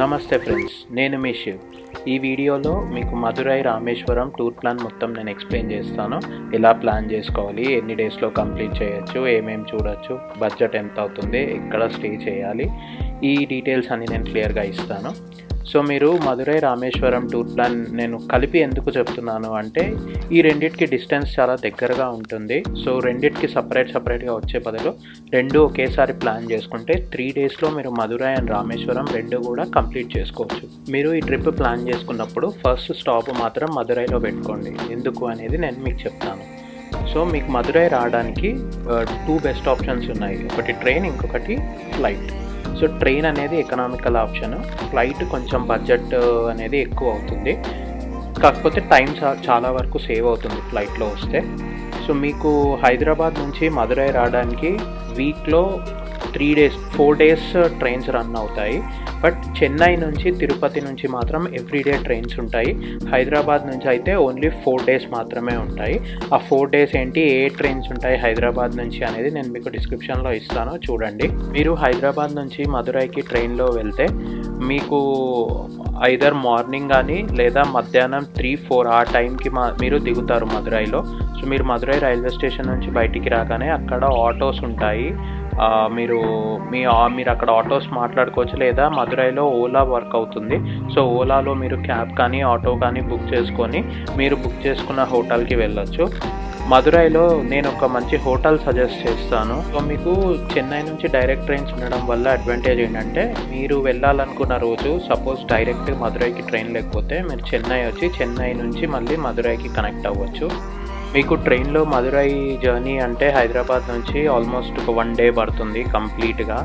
నమస్తే ఫ్రెండ్స్, నేను మీ శివ్. ఈ వీడియోలో మీకు మధురై రామేశ్వరం టూర్ ప్లాన్ మొత్తం నేను ఎక్స్ప్లెయిన్ చేస్తాను. ఎలా ప్లాన్ చేసుకోవాలి, ఎన్ని డేస్లో కంప్లీట్ చేయొచ్చు, ఏమేమి చూడొచ్చు, బడ్జెట్ ఎంత అవుతుంది, ఎక్కడ స్టే చేయాలి, ఈ డీటెయిల్స్ అన్ని నేను క్లియర్గా ఇస్తాను. సో మీరు మధురై రామేశ్వరం టూర్ ప్లాన్ నేను కలిపి ఎందుకు చెప్తున్నాను అంటే, ఈ రెండింటికి డిస్టెన్స్ చాలా దగ్గరగా ఉంటుంది. సో రెండింటికి సపరేట్గా వచ్చే బదులు రెండు ఒకేసారి ప్లాన్ చేసుకుంటే 3 డేస్లో మీరు మధురై అండ్ రామేశ్వరం రెండు కూడా కంప్లీట్ చేసుకోవచ్చు. మీరు ఈ ట్రిప్ ప్లాన్ చేసుకున్నప్పుడు ఫస్ట్ స్టాప్ మాత్రం మధురైలో పెట్టుకోండి. ఎందుకు అనేది నేను మీకు చెప్తాను. సో మీకు మధురై రావడానికి 2 బెస్ట్ ఆప్షన్స్ ఉన్నాయి. ఒకటి ట్రైన్, ఇంకొకటి ఫ్లైట్. సో ట్రైన్ అనేది ఎకనామికల్ ఆప్షన్, ఫ్లైట్ కొంచెం బడ్జెట్ అనేది ఎక్కువ అవుతుంది, కాకపోతే టైం చాలా వరకు సేవ్ అవుతుంది ఫ్లైట్లో వస్తే. సో మీకు హైదరాబాద్ నుంచి మధురై రావడానికి వీక్లో 3 డేస్ 4 డేస్ ట్రైన్స్ రన్ అవుతాయి. బట్ చెన్నై నుంచి, తిరుపతి నుంచి మాత్రం ఎవ్రీడే ట్రైన్స్ ఉంటాయి. హైదరాబాద్ నుంచి అయితే ఓన్లీ 4 డేస్ మాత్రమే ఉంటాయి. ఆ 4 డేస్ ఏంటి, ఏ ట్రైన్స్ ఉంటాయి హైదరాబాద్ నుంచి అనేది నేను మీకు డిస్క్రిప్షన్లో ఇస్తాను, చూడండి. మీరు హైదరాబాద్ నుంచి మధురైకి ట్రైన్లో వెళ్తే మీకు ఐదర్ మార్నింగ్ కానీ లేదా మధ్యాహ్నం 3-4 ఆ టైంకి మీరు దిగుతారు మధురైలో. సో మీరు మధురై రైల్వే స్టేషన్ నుంచి బయటికి రాగానే అక్కడ ఆటోస్ ఉంటాయి. మీరు అక్కడ ఆటోస్ మాట్లాడుకోవచ్చు, లేదా మధురైలో ఓలా వర్క్ అవుతుంది. సో ఓలాలో మీరు క్యాబ్ కానీ ఆటో కానీ బుక్ చేసుకొని మీరు బుక్ చేసుకున్న హోటల్కి వెళ్ళొచ్చు. మధురైలో నేను ఒక మంచి హోటల్ సజెస్ట్ చేస్తాను. సో మీకు చెన్నై నుంచి డైరెక్ట్ ట్రైన్స్ ఉండడం వల్ల అడ్వాంటేజ్ ఏంటంటే, మీరు వెళ్ళాలనుకున్న రోజు సపోజ్ డైరెక్ట్ మధురైకి ట్రైన్ లేకపోతే మీరు చెన్నై వచ్చి చెన్నై నుంచి మళ్ళీ మధురైకి కనెక్ట్ అవ్వచ్చు. మీకు ట్రైన్లో మధురై జర్నీ అంటే హైదరాబాద్ నుంచి ఆల్మోస్ట్ ఒక 1 డే పడుతుంది కంప్లీట్గా.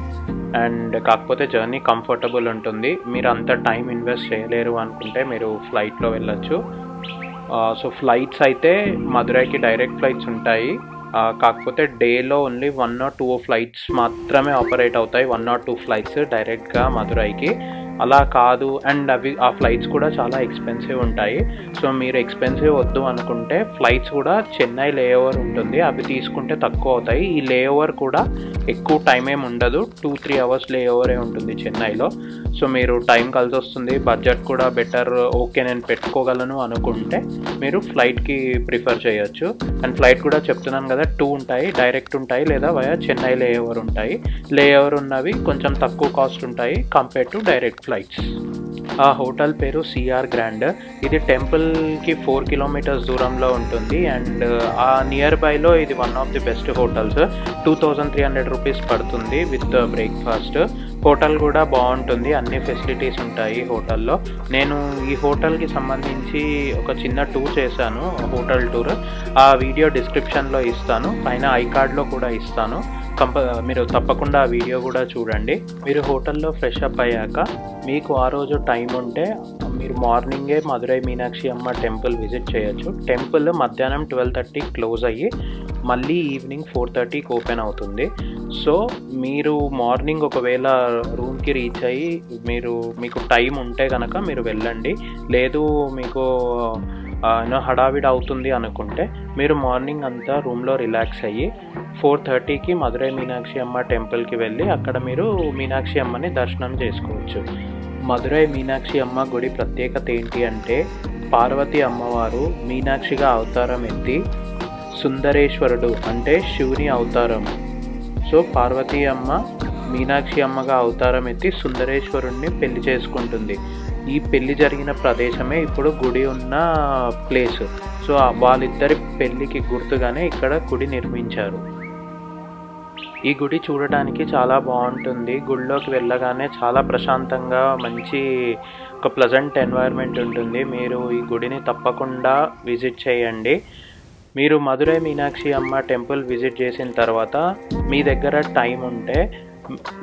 అండ్ కాకపోతే జర్నీ కంఫర్టబుల్ ఉంటుంది. మీరు అంత టైం ఇన్వెస్ట్ చేయలేరు అనుకుంటే మీరు ఫ్లైట్లో వెళ్ళొచ్చు. సో ఫ్లైట్స్ అయితే మధురైకి డైరెక్ట్ ఫ్లైట్స్ ఉంటాయి, కాకపోతే డేలో ఓన్లీ 1 or 2 ఫ్లైట్స్ మాత్రమే ఆపరేట్ అవుతాయి. 1 or 2 ఫ్లైట్స్ డైరెక్ట్గా మధురైకి, అలా కాదు. అండ్ ఆ ఫ్లైట్స్ కూడా చాలా ఎక్స్పెన్సివ్ ఉంటాయి. సో మీరు ఎక్స్పెన్సివ్ వద్దు అనుకుంటే ఫ్లైట్స్ కూడా చెన్నై లేఓవర్ ఉంటుంది, అవి తీసుకుంటే తక్కువ అవుతాయి. ఈ లేఓవర్ కూడా ఎక్కువ టైం ఏమి ఉండదు, 2-3 hours లేఓవరే ఉంటుంది చెన్నైలో. సో మీరు టైం కలిసి వస్తుంది, బడ్జెట్ కూడా బెటర్. ఓకే, నేను పెట్టుకోగలను అనుకుంటే మీరు ఫ్లైట్కి ప్రిఫర్ చేయొచ్చు. అండ్ ఫ్లైట్ కూడా చెప్తున్నాను కదా, 2 ఉంటాయి, డైరెక్ట్ ఉంటాయి లేదా వయా చెన్నై లేఓవర్ ఉంటాయి. లేఓవర్ ఉన్నవి కొంచెం తక్కువ కాస్ట్ ఉంటాయి కంపేర్ టు డైరెక్ట్ ఫ్లైట్స్. ఆ హోటల్ పేరు సిఆర్ గ్రాండ్. ఇది టెంపుల్కి 4 kilometers దూరంలో ఉంటుంది. అండ్ ఆ నియర్ బైలో ఇది 1 of the best hotels. 2300 rupees పడుతుంది విత్ బ్రేక్ఫాస్ట్. హోటల్ కూడా బాగుంటుంది, అన్ని ఫెసిలిటీస్ ఉంటాయి హోటల్లో. నేను ఈ హోటల్కి సంబంధించి ఒక చిన్న టూర్ చేశాను, హోటల్ టూర్. ఆ వీడియో డిస్క్రిప్షన్లో ఇస్తాను, పైన ఐకార్డ్లో కూడా ఇస్తాను. మీరు తప్పకుండా ఆ వీడియో కూడా చూడండి. మీరు హోటల్లో ఫ్రెష్ అప్ అయ్యాక మీకు ఆ రోజు టైం ఉంటే మీరు మార్నింగే మధురై మీనాక్షి అమ్మ టెంపుల్ విజిట్ చేయొచ్చు. టెంపుల్ మధ్యాహ్నం 12:30 క్లోజ్ అయ్యి మళ్ళీ ఈవినింగ్ 4:30 ఓపెన్ అవుతుంది. సో మీరు మార్నింగ్ ఒకవేళ రూమ్కి రీచ్ అయ్యి మీకు టైం ఉంటే కనుక మీరు వెళ్ళండి. లేదు మీకు హడావిడి అవుతుంది అనుకుంటే మీరు మార్నింగ్ అంతా రూమ్లో రిలాక్స్ అయ్యి 4:30కి మధురై మీనాక్షి అమ్మ టెంపుల్కి వెళ్ళి అక్కడ మీరు మీనాక్షి అమ్మని దర్శనం చేసుకోవచ్చు. మధురై మీనాక్షి అమ్మ గుడి ప్రత్యేకత ఏంటి అంటే, పార్వతి అమ్మవారు మీనాక్షిగా అవతారం ఎత్తి సుందరేశ్వరుడు అంటే శివుని అవతారం. సో పార్వతి అమ్మ మీనాక్షి అమ్మగా అవతారం ఎత్తి సుందరేశ్వరుణ్ణి పెళ్లి చేసుకుంటుంది. ఈ పెళ్లి జరిగిన ప్రదేశమే ఇప్పుడు గుడి ఉన్న ప్లేస్. సో వాళ్ళిద్దరి పెళ్ళికి గుర్తుగానే ఇక్కడ గుడి నిర్మించారు. ఈ గుడి చూడడానికి చాలా బాగుంటుంది. గుడిలోకి వెళ్ళగానే చాలా ప్రశాంతంగా మంచి ఒక ప్లెజెంట్ ఎన్వైర్న్మెంట్ ఉంటుంది. మీరు ఈ గుడిని తప్పకుండా విజిట్ చేయండి. మీరు మధురై మీనాక్షి అమ్మ టెంపుల్ విజిట్ చేసిన తర్వాత మీ దగ్గర టైం ఉంటే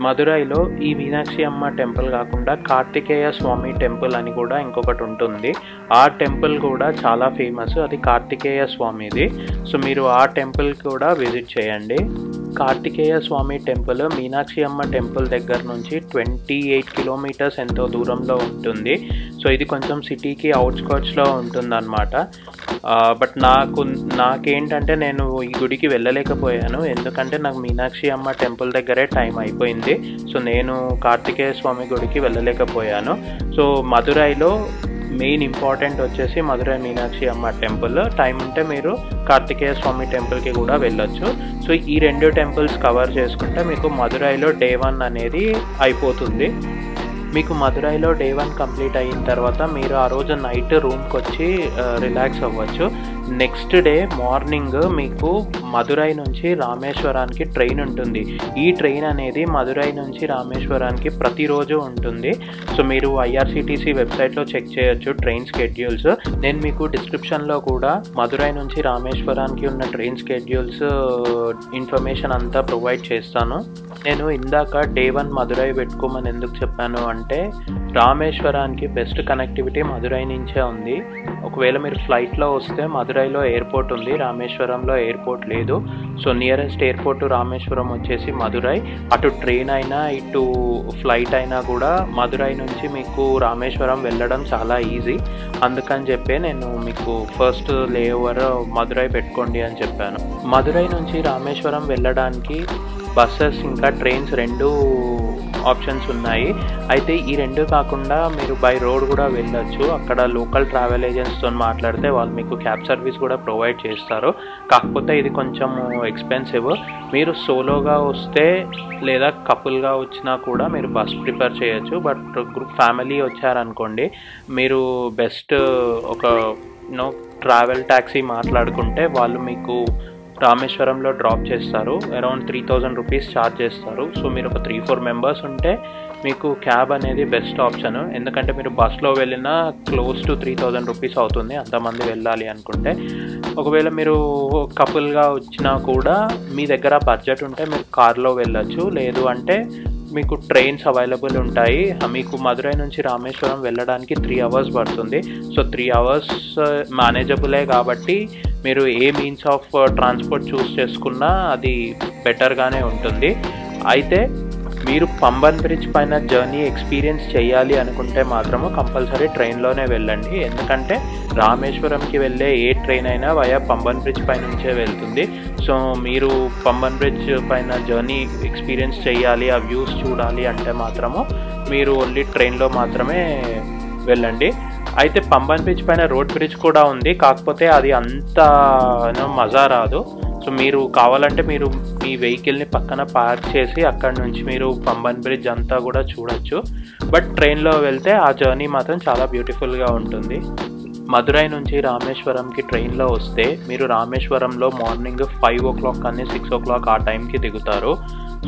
మధురైలో ఈ మీనాక్షి అమ్మ టెంపుల్ కాకుండా కార్తికేయ స్వామి టెంపుల్ అని కూడా ఇంకొకటి ఉంటుంది. ఆ టెంపుల్ కూడా చాలా ఫేమస్, అది కార్తికేయ స్వామిది. సో మీరు ఆ టెంపుల్ కూడా విజిట్ చేయండి. కార్తికేయ స్వామి టెంపుల్ మీనాక్షి అమ్మ టెంపుల్ దగ్గర నుంచి 28 కిలోమీటర్స్ ఎంతో దూరంలో ఉంటుంది. సో ఇది కొంచెం సిటీకి అవుట్స్కర్ట్స్లో ఉంటుందన్నమాట. బట్ నాకేంటంటే నేను ఈ గుడికి వెళ్ళలేకపోయాను, ఎందుకంటే నాకు మీనాక్షి అమ్మ టెంపుల్ దగ్గరే టైం అయిపోయింది. సో నేను కార్తికేయ స్వామి గుడికి వెళ్ళలేకపోయాను. సో మధురైలో మెయిన్ ఇంపార్టెంట్ వచ్చేసి మధురై మీనాక్షి అమ్మ టెంపుల్. టైం ఉంటే మీరు కార్తికేయ స్వామి టెంపుల్కి కూడా వెళ్ళొచ్చు. సో ఈ రెండు టెంపుల్స్ కవర్ చేసుకుంటే మీకు మధురైలో డే 1 అనేది అయిపోతుంది. మీకు మధురైలో డే 1 కంప్లీట్ అయిన తర్వాత మీరు ఆ రోజు నైట్ రూమ్కి వచ్చి రిలాక్స్ అవ్వచ్చు. నెక్స్ట్ డే మార్నింగ్ మీకు మధురై నుంచి రామేశ్వరానికి ట్రైన్ ఉంటుంది. ఈ ట్రైన్ అనేది మధురై నుంచి రామేశ్వరానికి ప్రతిరోజు ఉంటుంది. సో మీరు ఐఆర్సిటీసీ వెబ్సైట్లో చెక్ చేయొచ్చు ట్రైన్ స్కెడ్యూల్స్. నేను మీకు డిస్క్రిప్షన్లో కూడా మధురై నుంచి రామేశ్వరానికి ఉన్న ట్రైన్ స్కెడ్యూల్స్ ఇన్ఫర్మేషన్ అంతా ప్రొవైడ్ చేస్తాను. నేను ఇందాక డే 1 మధురై పెట్టుకోమని ఎందుకు చెప్పాను అంటే రామేశ్వరానికి బెస్ట్ కనెక్టివిటీ మధురై నుంచే ఉంది. ఒకవేళ మీరు ఫ్లైట్లో వస్తే మధురైలో ఎయిర్పోర్ట్ ఉంది, రామేశ్వరంలో ఎయిర్పోర్ట్ లేదు. సో నియరెస్ట్ ఎయిర్పోర్ట్ రామేశ్వరం వచ్చేసి మధురై. అటు ట్రైన్ అయినా ఇటు ఫ్లైట్ అయినా కూడా మధురై నుంచి మీకు రామేశ్వరం వెళ్ళడం చాలా ఈజీ. అందుకని చెప్పే నేను మీకు ఫస్ట్ లేఓవర్ మధురై పెట్టుకోండి అని చెప్పాను. మధురై నుంచి రామేశ్వరం వెళ్ళడానికి బస్సెస్ ఇంకా ట్రైన్స్ రెండు ఆప్షన్స్ ఉన్నాయి. అయితే ఈ రెండు కాకుండా మీరు బై రోడ్ కూడా వెళ్ళొచ్చు. అక్కడ లోకల్ ట్రావెల్ ఏజెంట్స్తో మాట్లాడితే వాళ్ళు మీకు క్యాబ్ సర్వీస్ కూడా ప్రొవైడ్ చేస్తారు. కాకపోతే ఇది కొంచెం ఎక్స్పెన్సివ్. మీరు సోలోగా వస్తే లేదా కపుల్గా వచ్చినా కూడా మీరు బస్ ప్రిఫర్ చేయొచ్చు. బట్ గ్రూప్ ఫ్యామిలీ వచ్చారనుకోండి, మీరు బెస్ట్ ఒక ట్రావెల్ ట్యాక్సీ మాట్లాడుకుంటే వాళ్ళు మీకు రామేశ్వరంలో డ్రాప్ చేస్తారు. అరౌండ్ 3,000 రూపీస్ ఛార్జ్ చేస్తారు. సో మీరు ఒక 3-4 మెంబర్స్ ఉంటే మీకు క్యాబ్ అనేది బెస్ట్ ఆప్షన్. ఎందుకంటే మీరు బస్లో వెళ్ళినా క్లోజ్ టు 3,000 రూపీస్ అవుతుంది అంతమంది వెళ్ళాలి అనుకుంటే. ఒకవేళ మీరు కపుల్గా వచ్చినా కూడా మీ దగ్గర బడ్జెట్ ఉంటే మీరు కార్లో వెళ్ళొచ్చు. లేదు అంటే మీకు ట్రైన్స్ అవైలబుల్ ఉంటాయి. మీకు మధురై నుంచి రామేశ్వరం వెళ్ళడానికి 3 అవర్స్ పడుతుంది. సో 3 అవర్స్ మేనేజబులే కాబట్టి మీరు ఏ మీన్స్ ఆఫ్ ట్రాన్స్పోర్ట్ చూస్ చేసుకున్నా అది బెటర్గానే ఉంటుంది. అయితే మీరు పంబన్ బ్రిడ్జ్ పైన జర్నీ ఎక్స్పీరియన్స్ చేయాలి అనుకుంటే మాత్రము కంపల్సరీ ట్రైన్లోనే వెళ్ళండి. ఎందుకంటే రామేశ్వరంకి వెళ్ళే ఏ ట్రైన్ అయినా వయా పంబన్ బ్రిడ్జ్ పై నుంచే వెళ్తుంది. సో మీరు పంబన్ బ్రిడ్జ్ పైన జర్నీ ఎక్స్పీరియన్స్ చేయాలి, ఆ వ్యూస్ చూడాలి అంటే మాత్రము మీరు ఓన్లీ ట్రైన్లో మాత్రమే వెళ్ళండి. అయితే పంబన్ బ్రిడ్జ్ పైన రోడ్ బ్రిడ్జ్ కూడా ఉంది, కాకపోతే అది అంత మజా రాదు. సో మీరు కావాలంటే మీరు మీ వెహికల్ని పక్కన పార్క్ చేసి అక్కడ నుంచి మీరు పంబన్ బ్రిడ్జ్ అంతా కూడా చూడొచ్చు. బట్ ట్రైన్లో వెళ్తే ఆ జర్నీ మాత్రం చాలా బ్యూటిఫుల్గా ఉంటుంది. మధురై నుంచి రామేశ్వరంకి ట్రైన్లో వస్తే మీరు రామేశ్వరంలో మార్నింగ్ 5 o'clock కానీ 6 o'clock ఆ టైంకి దిగుతారు.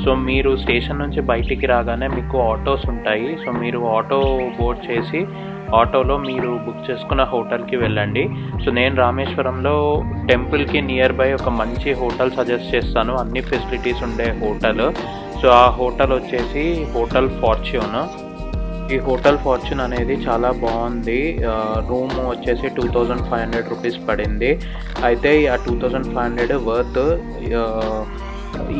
సో మీరు స్టేషన్ నుంచి బయటికి రాగానే మీకు ఆటోస్ ఉంటాయి. సో మీరు ఆటో బోర్డ్ చేసి ఆటోలో మీరు బుక్ చేసుకున్న హోటల్కి వెళ్ళండి. సో నేను రామేశ్వరంలో టెంపుల్కి నియర్ బై ఒక మంచి హోటల్ సజెస్ట్ చేస్తాను, అన్ని ఫెసిలిటీస్ ఉండే హోటల్. సో ఆ హోటల్ వచ్చేసి హోటల్ ఫార్చ్యూన్. ఈ హోటల్ ఫార్చ్యూన్ అనేది చాలా బాగుంది. రూమ్ వచ్చేసి 2,500 రూపీస్ పడింది. అయితే ఆ 2,500 వర్త్.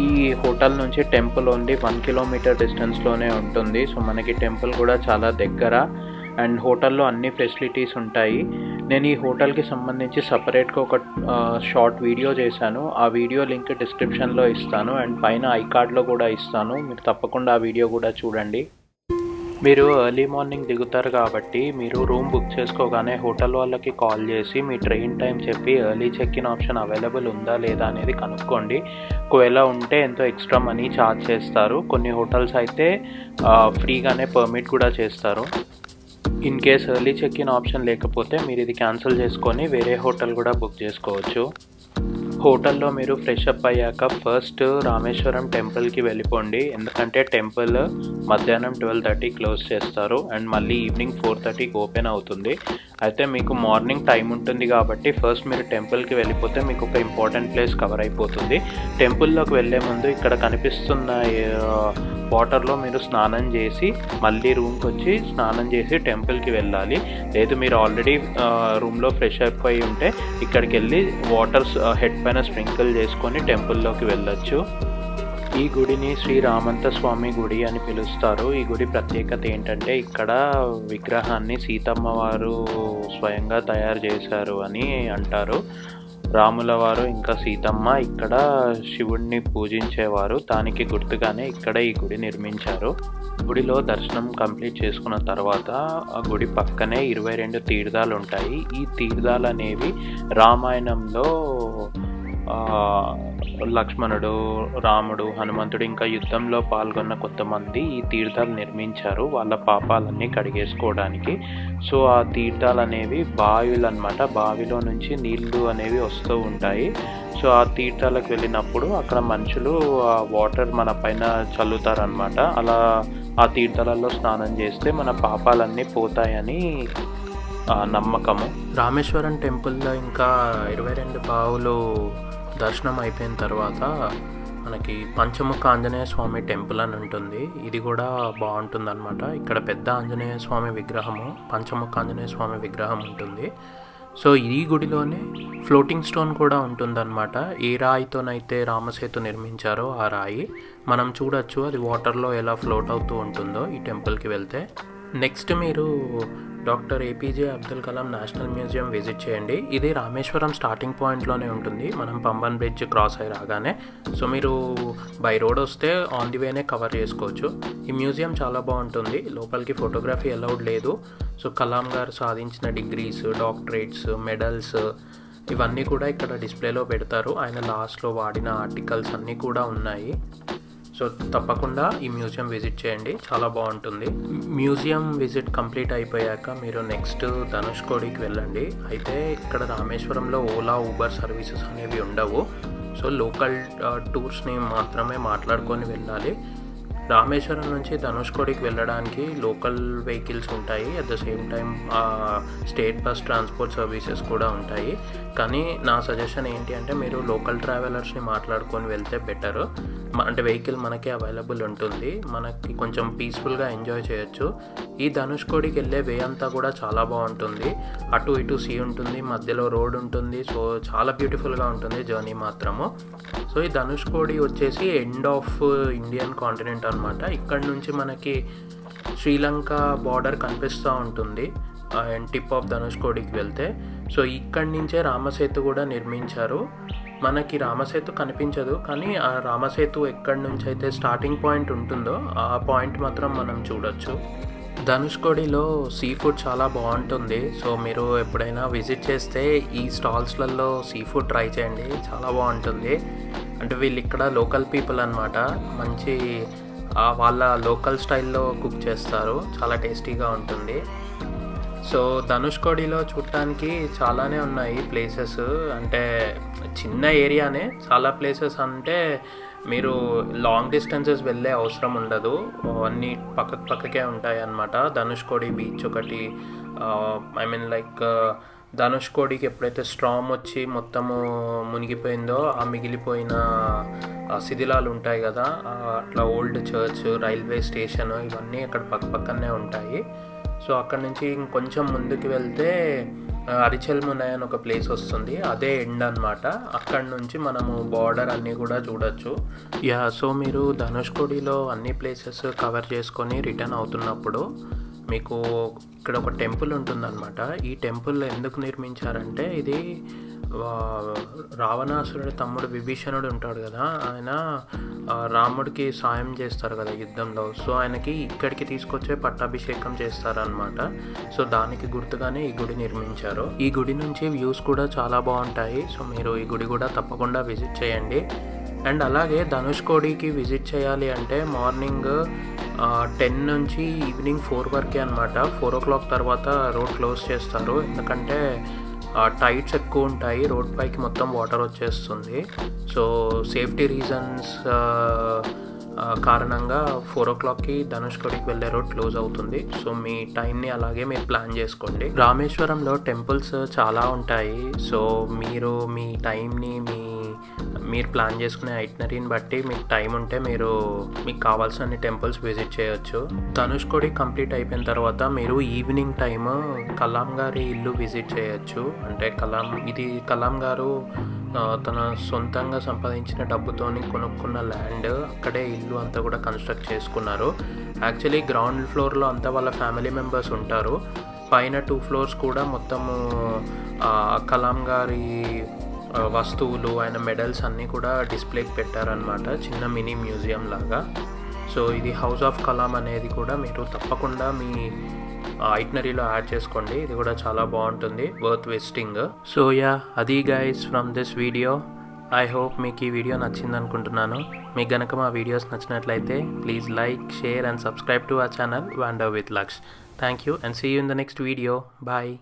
ఈ హోటల్ నుంచి టెంపుల్ ఓన్లీ 1 కిలోమీటర్ డిస్టెన్స్లోనే ఉంటుంది. సో మనకి టెంపుల్ కూడా చాలా దగ్గర అండ్ హోటల్లో అన్ని ఫెసిలిటీస్ ఉంటాయి. నేను ఈ హోటల్కి సంబంధించి సపరేట్గా ఒక షార్ట్ వీడియో చేశాను. ఆ వీడియో లింక్ డిస్క్రిప్షన్లో ఇస్తాను అండ్ పైన ఐకార్డ్లో కూడా ఇస్తాను. మీరు తప్పకుండా ఆ వీడియో కూడా చూడండి. మీరు ఎర్లీ మార్నింగ్ దిగుతారు కాబట్టి మీరు రూమ్ బుక్ చేసుకోగానే హోటల్ వాళ్ళకి కాల్ చేసి మీ ట్రైన్ టైం చెప్పి early check in option available ఉందా లేదా అనేది కనుక్కోండి. ఒకవేళ ఉంటే ఎంతో ఎక్స్ట్రా మనీ ఛార్జ్ చేస్తారు. కొన్ని హోటల్స్ అయితే ఫ్రీగానే పర్మిట్ కూడా చేస్తారు. In case early check in option లేకపోతే మీరు ఇది క్యాన్సిల్ చేసుకొని వేరే హోటల్ కూడా బుక్ చేసుకోవచ్చు. హోటల్లో మీరు ఫ్రెష్ అప్ అయ్యాక ఫస్ట్ రామేశ్వరం టెంపుల్కి వెళ్ళిపోండి. ఎందుకంటే టెంపుల్ మధ్యాహ్నం 12:30 క్లోజ్ చేస్తారు అండ్ మళ్ళీ ఈవినింగ్ 4:30 ఓపెన్ అవుతుంది. అయితే మీకు మార్నింగ్ టైం ఉంటుంది కాబట్టి ఫస్ట్ మీరు టెంపుల్కి వెళ్ళిపోతే మీకు ఒక ఇంపార్టెంట్ ప్లేస్ కవర్ అయిపోతుంది. టెంపుల్లోకి వెళ్ళే ముందు ఇక్కడ కనిపిస్తున్న వాటర్లో మీరు స్నానం చేసి మళ్ళీ రూమ్కి వచ్చి స్నానం చేసి టెంపుల్కి వెళ్ళాలి. లేదు మీరు ఆల్రెడీ రూమ్లో ఫ్రెష్ అప్ అయి ఉంటే ఇక్కడికి వెళ్ళి వాటర్స్ హెడ్ పైన స్ప్రింకిల్ చేసుకొని టెంపుల్లోకి వెళ్ళొచ్చు. ఈ గుడిని శ్రీ రామంత స్వామి గుడి అని పిలుస్తారు. ఈ గుడి ప్రత్యేకత ఏంటంటే ఇక్కడ విగ్రహాన్ని సీతమ్మ వారు స్వయంగా తయారు చేశారు అని అంటారు. రాముల వారు ఇంకా సీతమ్మ ఇక్కడ శివుడిని పూజించేవారు. దానికి గుర్తుగానే ఇక్కడ ఈ గుడి నిర్మించారు. గుడిలో దర్శనం కంప్లీట్ చేసుకున్న తర్వాత ఆ గుడి పక్కనే 22 తీర్థాలు ఉంటాయి. ఈ తీర్థాలు అనేవి రామాయణంలో లక్ష్మణుడు, రాముడు, హనుమంతుడు ఇంకా యుద్ధంలో పాల్గొన్న కొంతమంది ఈ తీర్థాలు నిర్మించారు వాళ్ళ పాపాలన్నీ కడిగేసుకోవడానికి. సో ఆ తీర్థాలు అనేవి బావిలు అన్నమాట. బావిలో నుంచి నీళ్లు అనేవి వస్తూ ఉంటాయి. సో ఆ తీర్థాలకు వెళ్ళినప్పుడు అక్కడ మనుషులు ఆ వాటర్ మన పైన చల్లుతారనమాట. అలా ఆ తీర్థాలలో స్నానం చేస్తే మన పాపాలన్నీ పోతాయని నమ్మకము. రామేశ్వరం టెంపుల్లో ఇంకా 22 బావులు దర్శనం అయిపోయిన తర్వాత మనకి పంచముఖ ఆంజనేయ స్వామి టెంపుల్ అని ఉంటుంది. ఇది కూడా బాగుంటుంది అనమాట. ఇక్కడ పెద్ద ఆంజనేయ స్వామి విగ్రహము, పంచముఖ ఆంజనేయ స్వామి విగ్రహం ఉంటుంది. సో ఈ గుడిలోనే ఫ్లోటింగ్ స్టోన్ కూడా ఉంటుందన్నమాట. ఏ రాయితోనైతే రామసేతు నిర్మించారో ఆ రాయి మనం చూడొచ్చు. అది వాటర్లో ఎలా ఫ్లోట్ అవుతూ ఉంటుందో ఈ టెంపుల్కి వెళ్తే. నెక్స్ట్ మీరు doctor APJ Abdul Kalam national museum visit చేయండి. ఇది రామేశ్వరం స్టార్టింగ్ పాయింట్లోనే ఉంటుంది. మనం పంబన్ బ్రిడ్జ్ క్రాస్ అయి రాగానే, సో మీరు బై రోడ్ వస్తే ఆన్ ది వేనే కవర్ చేసుకోవచ్చు. ఈ మ్యూజియం చాలా బాగుంటుంది. లోపలికి ఫోటోగ్రఫీ అలౌడ్ లేదు. సో కలాం గారు సాధించిన డిగ్రీస్, డాక్టరేట్స్, మెడల్స్ ఇవన్నీ కూడా ఇక్కడ డిస్ప్లేలో పెడతారు. ఆయన లాస్ట్లో వాడిన ఆర్టికల్స్ అన్నీ కూడా ఉన్నాయి. సో తప్పకుండా ఈ మ్యూజియం విజిట్ చేయండి, చాలా బాగుంటుంది. మ్యూజియం విజిట్ కంప్లీట్ అయిపోయాక మీరు నెక్స్ట్ ధనుష్కోడికి వెళ్ళండి. అయితే ఇక్కడ రామేశ్వరంలో ఓలా, ఊబర్ సర్వీసెస్ అనేవి ఉండవు. సో లోకల్ టూర్స్ని మాత్రమే మాట్లాడుకొని వెళ్ళాలి. రామేశ్వరం నుంచి ధనుష్కోడికి వెళ్ళడానికి లోకల్ వెహికల్స్ ఉంటాయి. At the same time state bus transport services కూడా ఉంటాయి. కానీ నా సజెషన్ ఏంటి అంటే మీరు లోకల్ ట్రావెలర్స్ని మాట్లాడుకొని వెళ్తే బెటర్. అంటే వెహికల్ మనకి అవైలబుల్ ఉంటుంది, మనకి కొంచెం పీస్ఫుల్గా ఎంజాయ్ చేయొచ్చు. ఈ ధనుష్కోడికి వెళ్ళే వే అంతా కూడా చాలా బాగుంటుంది. అటు ఇటు సీ ఉంటుంది, మధ్యలో రోడ్ ఉంటుంది. సో చాలా బ్యూటిఫుల్గా ఉంటుంది జర్నీ మాత్రము. సో ఈ ధనుష్కోడి వచ్చేసి ఎండ్ ఆఫ్ ఇండియన్ కాంటినెంట్ అనమాట. ఇక్కడ నుంచి మనకి శ్రీలంక బార్డర్ కనిపిస్తూ ఉంటుంది అండ్ టిప్ ఆఫ్ ధనుష్కోడికి వెళ్తే. సో ఇక్కడి నుంచే రామసేతు కూడా నిర్మించారు. మనకి రామసేతు కనిపించదు, కానీ ఆ రామసేతు ఎక్కడి నుంచి అయితే స్టార్టింగ్ పాయింట్ ఉంటుందో ఆ పాయింట్ మాత్రం మనం చూడొచ్చు. ధనుష్కోడిలో సీ ఫుడ్ చాలా బాగుంటుంది. సో మీరు ఎప్పుడైనా విజిట్ చేస్తే ఈ స్టాల్స్లలో సీ ఫుడ్ ట్రై చేయండి, చాలా బాగుంటుంది. అంటే వీళ్ళు ఇక్కడ లోకల్ పీపుల్ అన్నమాట. మంచి వాళ్ళ లోకల్ స్టైల్లో కుక్ చేస్తారు, చాలా టేస్టీగా ఉంటుంది. సో ధనుష్కోడిలో చూడటానికి చాలానే ఉన్నాయి ప్లేసెస్. అంటే చిన్న ఏరియానే, చాలా ప్లేసెస్. అంటే మీరు లాంగ్ డిస్టెన్సెస్ వెళ్ళే అవసరం ఉండదు, అన్నీ పక్కకే ఉంటాయి అన్నమాట. ధనుష్కోడి బీచ్ ఒకటి, ఐ మీన్ లైక్ ధనుష్కోడికి ఎప్పుడైతే స్ట్రామ్ వచ్చి మొత్తము మునిగిపోయిందో ఆ మిగిలిపోయిన శిథిలాలు ఉంటాయి కదా, అట్లా ఓల్డ్ చర్చ్, రైల్వే స్టేషన్ ఇవన్నీ అక్కడ పక్కనే ఉంటాయి. సో అక్కడ నుంచి ఇంకొంచెం ముందుకు వెళ్తే అరిచెల్ మునై అని ఒక ప్లేస్ వస్తుంది, అదే ఎండ్ అనమాట. అక్కడ నుంచి మనము బార్డర్ అన్నీ కూడా చూడొచ్చు. యా, సో మీరు ధనుష్కోడిలో అన్ని ప్లేసెస్ కవర్ చేసుకొని రిటర్న్ అవుతున్నప్పుడు మీకు ఇక్కడ ఒక టెంపుల్ ఉంటుందన్నమాట. ఈ టెంపుల్ ఎందుకు నిర్మించారంటే ఇది రావణాసురుడి తమ్ముడు విభీషణుడు ఉంటాడు కదా, ఆయన రాముడికి సాయం చేస్తారు కదా యుద్ధంలో. సో ఆయనకి ఇక్కడికి తీసుకొచ్చే పట్టాభిషేకం చేస్తారనమాట. సో దానికి గుర్తుగానే ఈ గుడి నిర్మించారు. ఈ గుడి నుంచి వ్యూస్ కూడా చాలా బాగుంటాయి. సో మీరు ఈ గుడి కూడా తప్పకుండా విజిట్ చేయండి. అండ్ అలాగే ధనుష్కోడికి విజిట్ చేయాలి అంటే మార్నింగ్ 10 నుంచి ఈవినింగ్ 4 వరకే అనమాట. 4 o'clock తర్వాత రోడ్ క్లోజ్ చేస్తారు, ఎందుకంటే టైట్స్ ఎక్కువ ఉంటాయి, రోడ్ పైకి మొత్తం వాటర్ వచ్చేస్తుంది. సో సేఫ్టీ రీజన్స్ కారణంగా 4 o'clockకి ధనుష్కోడికి వెళ్ళే రోడ్ క్లోజ్ అవుతుంది. సో మీ టైంని అలాగే మీరు ప్లాన్ చేసుకోండి. రామేశ్వరంలో టెంపుల్స్ చాలా ఉంటాయి. సో మీరు మీ టైంని మీరు ప్లాన్ చేసుకునే ఐటినరీని బట్టి మీకు టైం ఉంటే మీకు కావాల్సిన టెంపుల్స్ విజిట్ చేయొచ్చు. ధనుష్కోడి కంప్లీట్ అయిపోయిన తర్వాత మీరు ఈవినింగ్ టైమ్ కలాం గారి ఇల్లు విజిట్ చేయొచ్చు. అంటే కలాం గారు తన సొంతంగా సంపాదించిన డబ్బుతోని కొనుక్కున్న ల్యాండ్, అక్కడే ఇల్లు అంతా కూడా కన్స్ట్రక్ట్ చేసుకున్నారు. యాక్చువల్లీ గ్రౌండ్ ఫ్లోర్లో అంతా వాళ్ళ ఫ్యామిలీ మెంబర్స్ ఉంటారు. పైన 2 ఫ్లోర్స్ కూడా మొత్తము కలాం గారి వస్తువులు, ఆయన మెడల్స్ అన్నీ కూడా డిస్ప్లేకి పెట్టారనమాట, చిన్న మినీ మ్యూజియం లాగా. సో ఇది హౌస్ ఆఫ్ కలాం అనేది కూడా మీరు తప్పకుండా మీ ఐట్నరీలో యాడ్ చేసుకోండి, ఇది కూడా చాలా బాగుంటుంది, వర్త్ విజిటింగ్. సో యా, అది guys from this video. I hope మీకు ఈ వీడియో నచ్చింది అనుకుంటున్నాను. మీకు గనక మా వీడియోస్ నచ్చినట్లయితే Please like, share and subscribe to our channel Wander with Lux. Thank you and see you in the next video. Bye.